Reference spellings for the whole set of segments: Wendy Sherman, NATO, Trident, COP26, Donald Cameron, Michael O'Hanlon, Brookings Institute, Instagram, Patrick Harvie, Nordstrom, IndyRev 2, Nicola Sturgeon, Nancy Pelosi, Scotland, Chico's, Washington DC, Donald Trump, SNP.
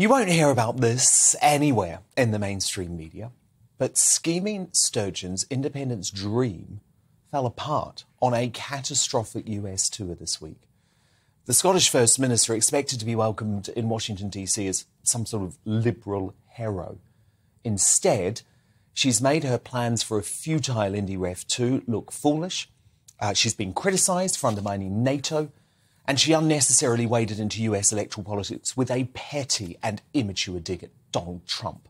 You won't hear about this anywhere in the mainstream media, but scheming Sturgeon's independence dream fell apart on a catastrophic US tour this week. The Scottish First Minister, expected to be welcomed in Washington DC as some sort of liberal hero. Instead, she's made her plans for a futile IndyRev 2 look foolish. She's been criticised for undermining NATO, and she unnecessarily waded into US electoral politics with a petty and immature dig at Donald Trump.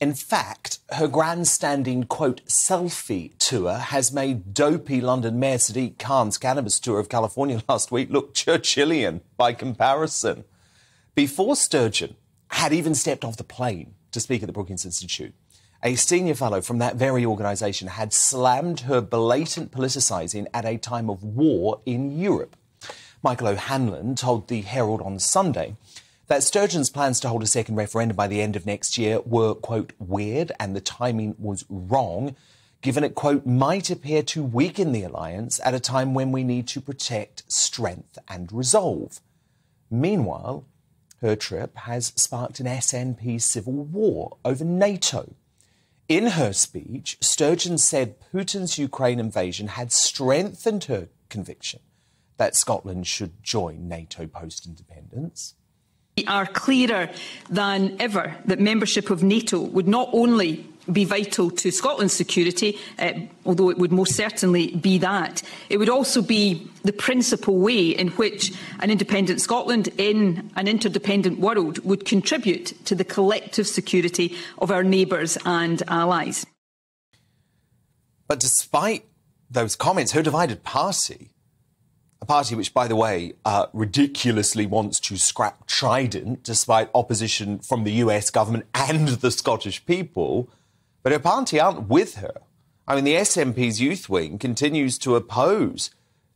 In fact, her grandstanding, quote, selfie tour has made dopey London Mayor Sadiq Khan's cannabis tour of California last week look Churchillian by comparison. Before Sturgeon had even stepped off the plane to speak at the Brookings Institute, a senior fellow from that very organisation had slammed her blatant politicising at a time of war in Europe. Michael O'Hanlon told the Herald on Sunday that Sturgeon's plans to hold a second referendum by the end of next year were, quote, weird, and the timing was wrong, given it, quote, might appear to weaken the alliance at a time when we need to protect strength and resolve. Meanwhile, her trip has sparked an SNP civil war over NATO. In her speech, Sturgeon said Putin's Ukraine invasion had strengthened her conviction that Scotland should join NATO post-independence. We are clearer than ever that membership of NATO would not only be vital to Scotland's security, although it would most certainly be that, it would also be the principal way in which an independent Scotland in an interdependent world would contribute to the collective security of our neighbours and allies. But despite those comments, her divided party, a party which, by the way, ridiculously wants to scrap Trident despite opposition from the US government and the Scottish people, but her party aren't with her. I mean, the SNP's youth wing continues to oppose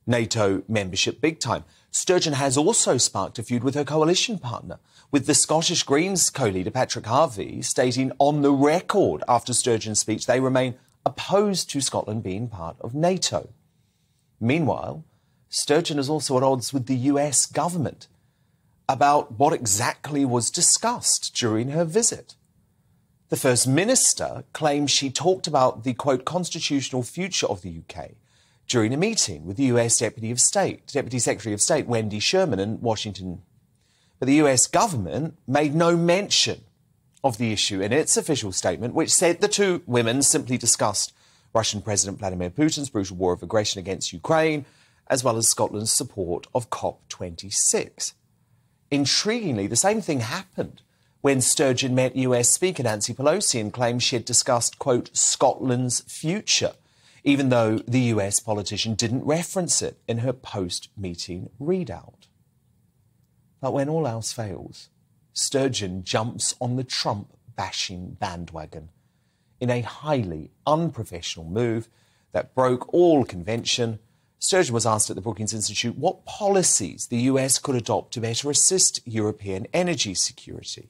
NATO membership big time. Sturgeon has also sparked a feud with her coalition partner, with the Scottish Greens co-leader Patrick Harvie stating on the record after Sturgeon's speech they remain opposed to Scotland being part of NATO. Meanwhile, Sturgeon is also at odds with the US government about what exactly was discussed during her visit. The First Minister claims she talked about the, quote, constitutional future of the UK during a meeting with the US Deputy Secretary of State Wendy Sherman in Washington. But the US government made no mention of the issue in its official statement, which said the two women simply discussed Russian President Vladimir Putin's brutal war of aggression against Ukraine, as well as Scotland's support of COP26. Intriguingly, the same thing happened when Sturgeon met US Speaker Nancy Pelosi and claimed she had discussed, quote, Scotland's future, even though the US politician didn't reference it in her post-meeting readout. But when all else fails, Sturgeon jumps on the Trump-bashing bandwagon in a highly unprofessional move that broke all convention. Sturgeon was asked at the Brookings Institute what policies the US could adopt to better assist European energy security.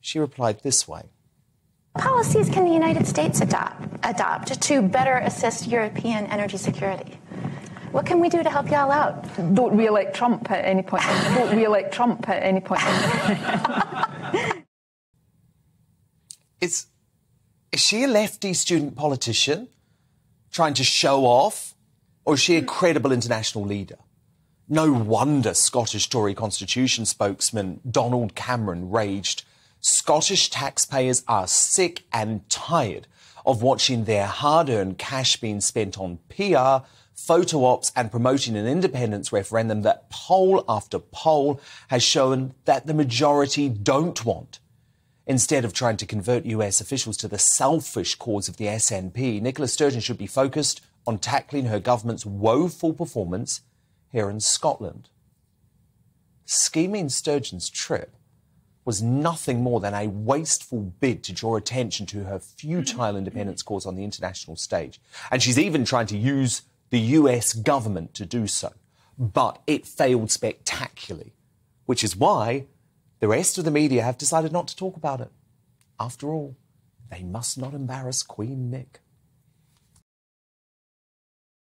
She replied this way. What policies can the United States adopt to better assist European energy security? What can we do to help y'all out? Don't re-elect Trump at any point. Don't re-elect Trump at any point. Is she a lefty student politician trying to show off? Or is she a credible international leader? No wonder Scottish Tory Constitution spokesman Donald Cameron raged, Scottish taxpayers are sick and tired of watching their hard-earned cash being spent on PR, photo ops and promoting an independence referendum that poll after poll has shown that the majority don't want. Instead of trying to convert US officials to the selfish cause of the SNP, Nicola Sturgeon should be focused on tackling her government's woeful performance here in Scotland. Scheming Sturgeon's trip was nothing more than a wasteful bid to draw attention to her futile independence cause on the international stage. And she's even trying to use the US government to do so. But it failed spectacularly, which is why the rest of the media have decided not to talk about it. After all, they must not embarrass Queen Nick.